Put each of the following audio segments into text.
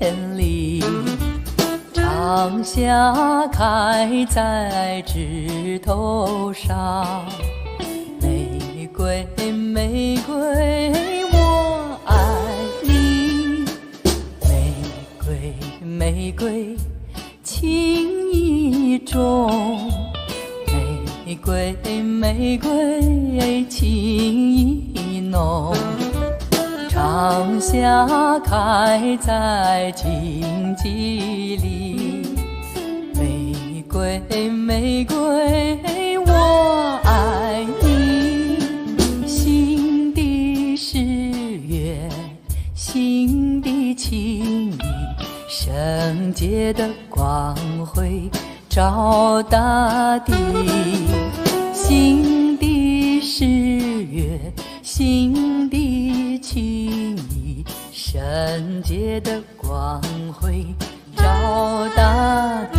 园里，长夏开在枝头上。玫瑰，玫瑰，我爱你。玫瑰，玫瑰，情意重。玫瑰，玫瑰，情意浓。 长夏开在荆棘里，玫瑰，玫瑰，我爱你。新的十月，新的情谊，圣洁的光辉照大地。新的十月，新的 情意，圣洁的光辉照大地。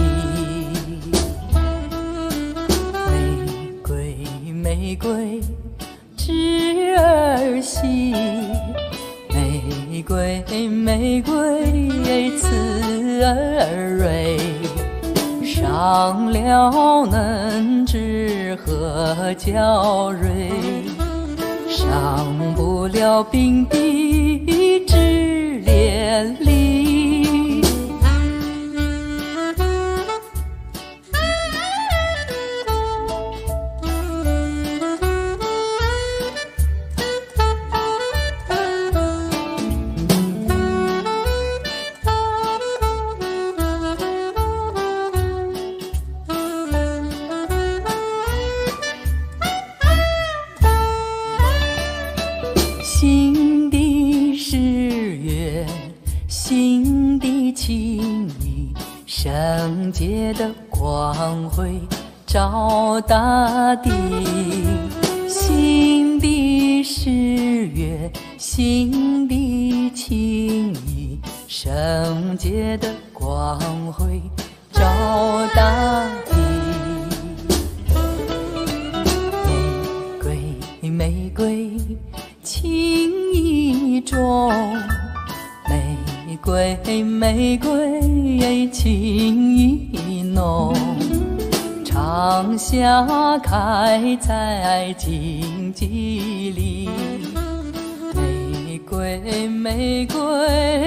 玫瑰，玫瑰，枝儿细；玫瑰，玫瑰，刺儿蕊。上了嫩枝和娇蕊。 上不了冰滴之连理。新的十月，新的情谊，圣洁的光辉照大地。新的十月，新的情谊，圣洁的光辉照大地。玫瑰，玫瑰。 情意重，玫瑰，玫瑰，情意浓。长夏开在荆棘里，玫瑰，玫瑰。